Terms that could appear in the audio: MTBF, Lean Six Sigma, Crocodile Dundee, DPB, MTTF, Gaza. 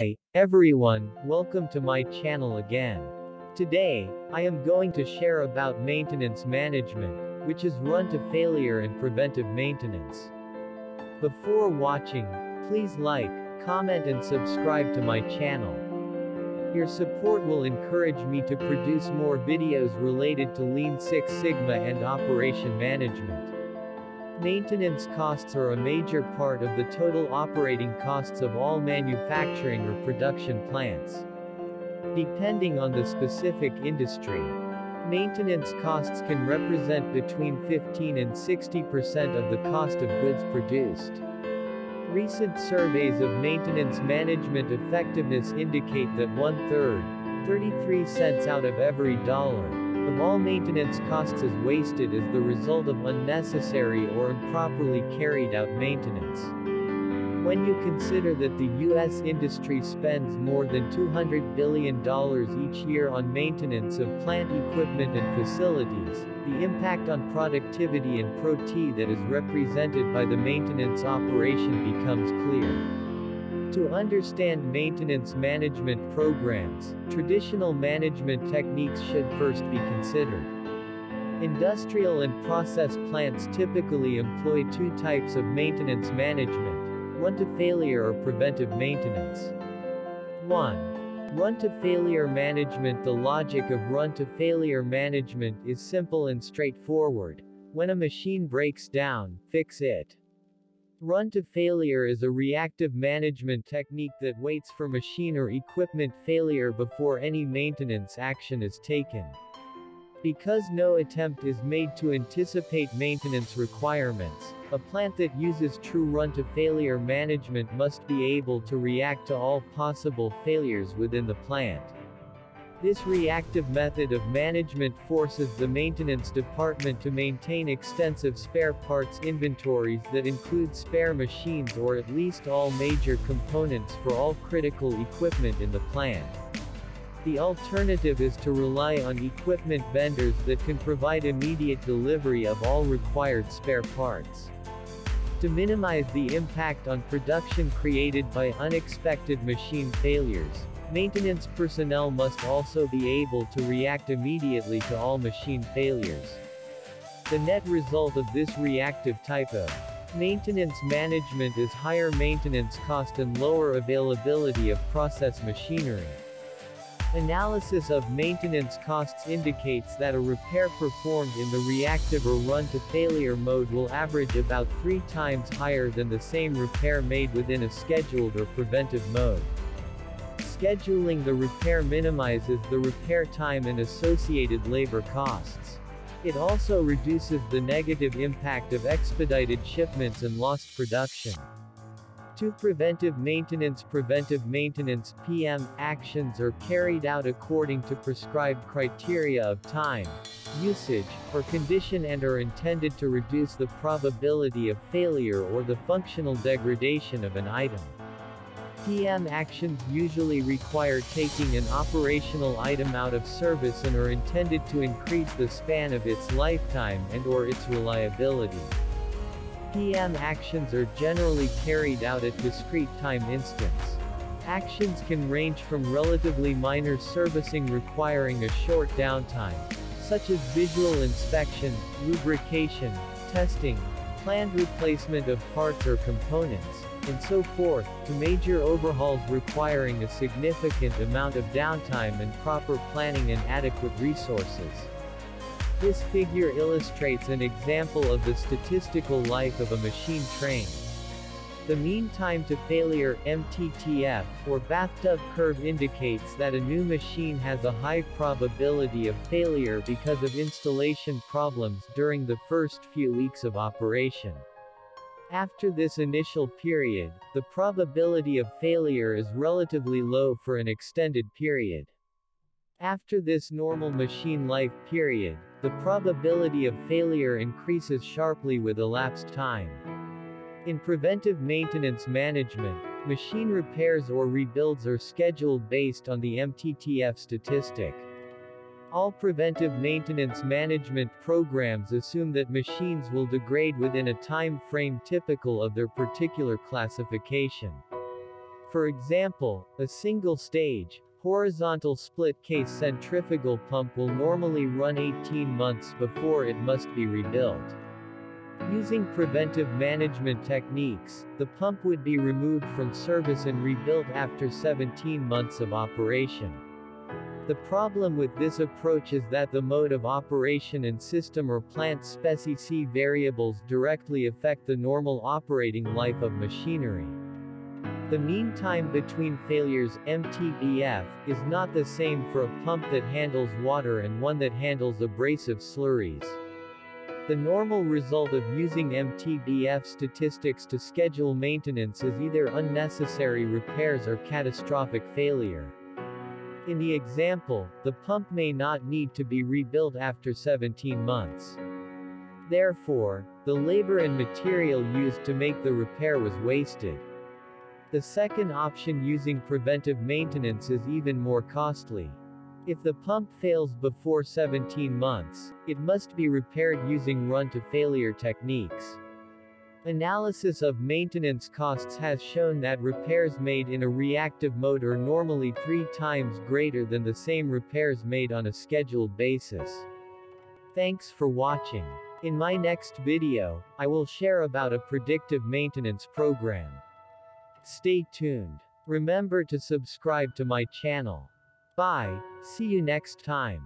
Hey everyone, welcome to my channel again. Today, I am going to share about maintenance management, which is run to failure and preventive maintenance. Before watching, please like, comment and subscribe to my channel. Your support will encourage me to produce more videos related to Lean Six Sigma and operation management. Maintenance costs are a major part of the total operating costs of all manufacturing or production plants. Depending on the specific industry, maintenance costs can represent between 15 and 60% of the cost of goods produced. Recent surveys of maintenance management effectiveness indicate that one-third, 33 cents out of every dollar, of all maintenance costs is wasted as the result of unnecessary or improperly carried out maintenance. When you consider that the U.S. industry spends more than $200 billion each year on maintenance of plant equipment and facilities, the impact on productivity and pro-T that is represented by the maintenance operation becomes clear. To understand maintenance management programs, traditional management techniques should first be considered. Industrial and process plants typically employ two types of maintenance management: run to failure or preventive maintenance. 1. Run to failure management. The logic of run to failure management is simple and straightforward. When a machine breaks down, fix it. Run to failure is a reactive management technique that waits for machine or equipment failure before any maintenance action is taken. Because no attempt is made to anticipate maintenance requirements, a plant that uses true run-to-failure management must be able to react to all possible failures within the plant. This reactive method of management forces the maintenance department to maintain extensive spare parts inventories that include spare machines or at least all major components for all critical equipment in the plant. The alternative is to rely on equipment vendors that can provide immediate delivery of all required spare parts. To minimize the impact on production created by unexpected machine failures, maintenance personnel must also be able to react immediately to all machine failures. The net result of this reactive type of maintenance management is higher maintenance cost and lower availability of process machinery. Analysis of maintenance costs indicates that a repair performed in the reactive or run-to-failure mode will average about 3 times higher than the same repair made within a scheduled or preventive mode. Scheduling the repair minimizes the repair time and associated labor costs. It also reduces the negative impact of expedited shipments and lost production. 2. Preventive maintenance. Preventive maintenance (PM) actions are carried out according to prescribed criteria of time, usage, or condition and are intended to reduce the probability of failure or the functional degradation of an item. PM actions usually require taking an operational item out of service and are intended to increase the span of its lifetime and/or its reliability. PM actions are generally carried out at discrete time instants. Actions can range from relatively minor servicing requiring a short downtime, such as visual inspection, lubrication, testing, planned replacement of parts or components, and so forth, to major overhauls requiring a significant amount of downtime and proper planning and adequate resources. This figure illustrates an example of the statistical life of a machine train. The mean time to failure (MTTF) or bathtub curve indicates that a new machine has a high probability of failure because of installation problems during the first few weeks of operation. After this initial period, the probability of failure is relatively low for an extended period. After this normal machine life period, the probability of failure increases sharply with elapsed time. In preventive maintenance management, machine repairs or rebuilds are scheduled based on the MTTF statistic. All preventive maintenance management programs assume that machines will degrade within a time frame typical of their particular classification. For example, a single-stage, horizontal split-case centrifugal pump will normally run 18 months before it must be rebuilt. Using preventive management techniques, the pump would be removed from service and rebuilt after 17 months of operation. The problem with this approach is that the mode of operation and system or plant specificity variables directly affect the normal operating life of machinery. The mean time between failures, MTBF, is not the same for a pump that handles water and one that handles abrasive slurries. The normal result of using MTBF statistics to schedule maintenance is either unnecessary repairs or catastrophic failure. In the example, the pump may not need to be rebuilt after 17 months. Therefore, the labor and material used to make the repair was wasted. The second option, using preventive maintenance, is even more costly. If the pump fails before 17 months, it must be repaired using run-to-failure techniques. Analysis of maintenance costs has shown that repairs made in a reactive mode are normally 3 times greater than the same repairs made on a scheduled basis. Thanks for watching. In my next video, I will share about a predictive maintenance program. Stay tuned. Remember to subscribe to my channel. Bye, see you next time.